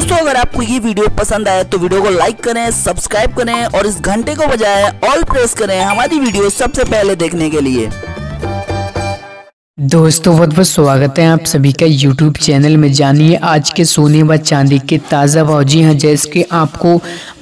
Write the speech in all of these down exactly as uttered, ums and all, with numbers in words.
दोस्तों अगर आपको ये वीडियो पसंद आए तो वीडियो को लाइक करें, सब्सक्राइब करें और इस घंटे को बजाय ऑल प्रेस करें हमारी वीडियो सबसे पहले देखने के लिए। दोस्तों बहुत बहुत स्वागत है आप सभी का यूट्यूब चैनल में। जानिए आज के सोने व चांदी के ताज़ा भाव। जी हाँ, जैसे कि आपको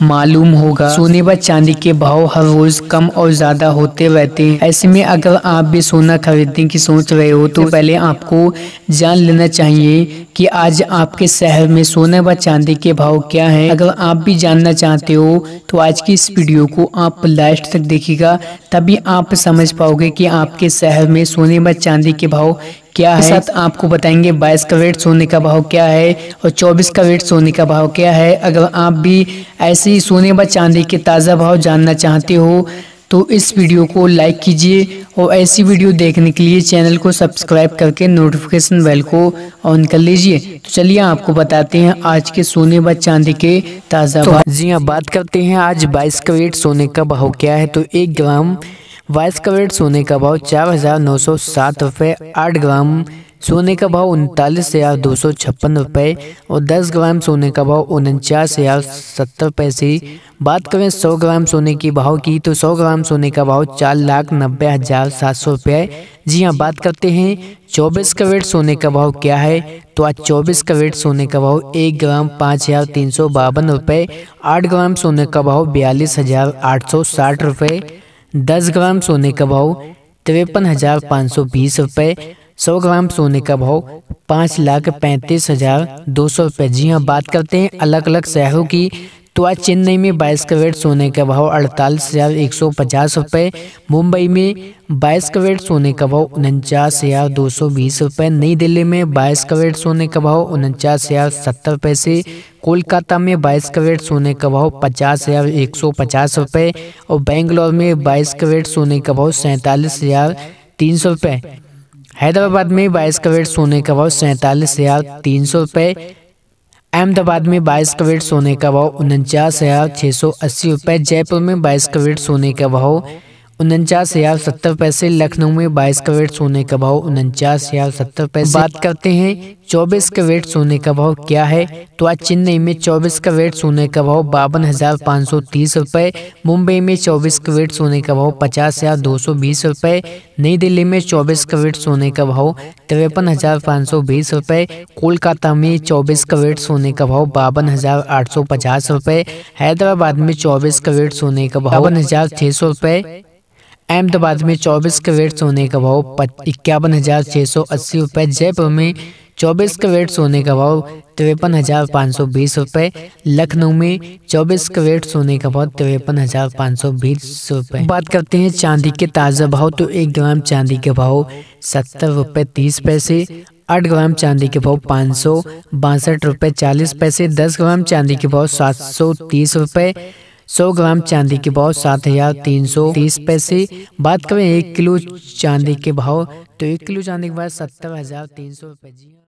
मालूम होगा सोने व चांदी के भाव हर रोज कम और ज़्यादा होते रहते हैं। ऐसे में अगर आप भी सोना खरीदने की सोच रहे हो तो पहले आपको जान लेना चाहिए कि आज आपके शहर में सोने व चांदी के भाव क्या है। अगर आप भी जानना चाहते हो तो आज की इस वीडियो को आप लास्ट तक देखिएगा, तभी आप समझ पाओगे कि आपके शहर में सोने व चांदी के भाव क्या है। साथ आपको बताएंगे बाईस कैरेट सोने का भाव क्या है और चौबीस कैरेट सोने का भाव क्या है। अगर आप भी ऐसे ही सोने व चांदी के ताज़ा भाव जानना चाहते हो तो इस वीडियो को लाइक कीजिए और ऐसी वीडियो देखने के लिए चैनल को सब्सक्राइब करके नोटिफिकेशन बेल को ऑन कर लीजिए। तो चलिए आपको बताते हैं आज के सोने व चांदी के ताज़ा भाव। जी हाँ, बात करते हैं आज बाईस कैरेट सोने का भाव क्या है। तो एक ग्राम बाईस कैरेट सोने का भाव चार हजार नौ सौ सात रुपये, आठ ग्राम सोने का भाव उनतालीस हजार दो सौ छप्पन रुपये और दस ग्राम सोने का भाव उनचास हजार सत्तर पैसे। बात करें सौ ग्राम सोने के भाव की तो सौ ग्राम सोने का भाव चार लाख नब्बे हजार सात सौ रुपये। जी हाँ, बात करते हैं चौबीस कैरेट सोने का भाव क्या है। तो आज चौबीस कैरेट सोने का भाव एक ग्राम पाँच हजार तीन सौ बावन रुपये, आठ ग्राम सोने का भाव बयालीस हजार आठ सौ साठ रुपये, दस ग्राम सोने का भाव तिरपन हजार पाँच सौ बीस रुपये, सौ ग्राम सोने का भाव पाँच लाख पैंतीस हजार दो सौ रुपये। जी हाँ, बात करते हैं अलग अलग शहरों की। तो आज चेन्नई में बाईस कैरेट सोने का भाव अड़तालीस हजार एक सौ पचास रुपये, मुंबई में बाईस कैरेट सोने का भाव उनचास हजार दो सौ बीस रुपये, नई दिल्ली में बाईस कैरेट सोने का भाव उनचास हजार सत्तर पैसे, कोलकाता में बाईस कैरेट सोने का भाव पचास हजार एक सौ पचास रुपये और बेंगलोर में बाईस कैरेट सोने का भाव सैंतालीस हजार तीन सौ रुपये, हैदराबाद में बाईस कैरेट सोने का भाव सैंतालीस हजार तीन सौ रुपये, अहमदाबाद में बाईस कैरेट सोने का भाव उनचास हजार छः सौ अस्सी रुपये, जयपुर में बाईस कैरेट सोने का भाव उनचास हजार सत्तर पैसे, लखनऊ में बाईस कैरेट सोने का भाव उनचास हजार सत्तर पैसे। बात करते हैं चौबीस कैरेट सोने का भाव क्या है। तो आज चेन्नई में चौबीस कैरेट सोने का भाव बावन हजार पाँच सौ तीस रुपये, मुंबई में चौबीस कैरेट सोने का भाव पचास हजार दो सौ बीस रुपये, नई दिल्ली में चौबीस कैरेट सोने का भाव तिरपन हजार पाँच सौ बीस रुपये, कोलकाता में चौबीस कैरेट सोने का भाव बावन हजार आठ सौ पचास रुपये, हैदराबाद में चौबीस कैरेट सोने का भाव बावन हजार छः सौ रुपये, अहमदाबाद में चौबीस कैरेट सोने का भाव इक्यावन हजार छः सौ अस्सी रुपये, जयपुर में चौबीस कैरेट सोने का भाव तिरपन हजार पाँच सौ बीस रुपये, लखनऊ में चौबीस कैरेट सोने का भाव तिरपन हजार पाँच सौ बीस रुपये। बात करते हैं चांदी के ताज़ा भाव। तो एक ग्राम चांदी के भाव सत्तर रुपये तीस पैसे, आठ ग्राम चांदी के भाव पाँच सौ बासठ रुपये चालीस पैसे, दस ग्राम चांदी के भाव सात सौ तीस रुपये, सौ ग्राम चांदी के भाव सात हजार तीन सौ तीस पैसे। बात करें एक किलो चांदी के भाव तो एक किलो चांदी के भाव सत्तर हजार तीन सौ रुपये।